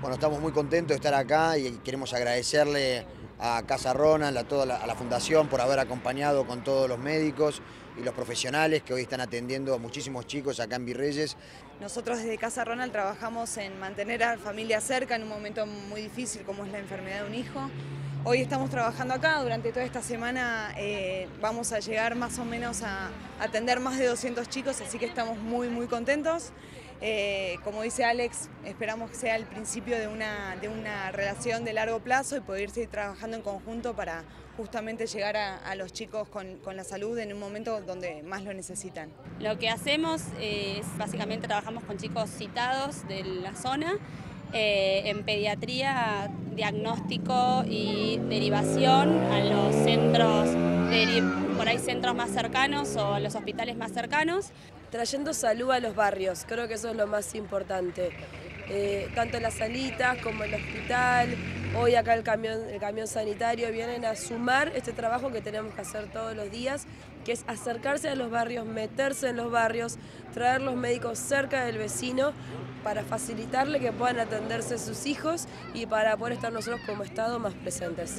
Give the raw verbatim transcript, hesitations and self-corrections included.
Bueno, estamos muy contentos de estar acá y queremos agradecerle a Casa Ronald, a toda la, a la Fundación por haber acompañado con todos los médicos y los profesionales que hoy están atendiendo a muchísimos chicos acá en Virreyes. Nosotros desde Casa Ronald trabajamos en mantener a la familia cerca en un momento muy difícil como es la enfermedad de un hijo. Hoy estamos trabajando acá, durante toda esta semana eh, vamos a llegar más o menos a atender más de doscientos chicos, así que estamos muy muy contentos. Eh, como dice Alex, esperamos que sea el principio de una, de una relación de largo plazo y poder seguir trabajando en conjunto para justamente llegar a, a los chicos con, con la salud en un momento donde más lo necesitan. Lo que hacemos es, básicamente trabajamos con chicos citados de la zona, Eh, en pediatría, diagnóstico y derivación a los centros, por ahí centros más cercanos o a los hospitales más cercanos. Trayendo salud a los barrios, creo que eso es lo más importante. Eh, tanto en las salitas como en el hospital, hoy acá el camión, el camión sanitario vienen a sumar este trabajo que tenemos que hacer todos los días, que es acercarse a los barrios, meterse en los barrios, traer los médicos cerca del vecino para facilitarle que puedan atenderse sus hijos y para poder estar nosotros como Estado más presentes.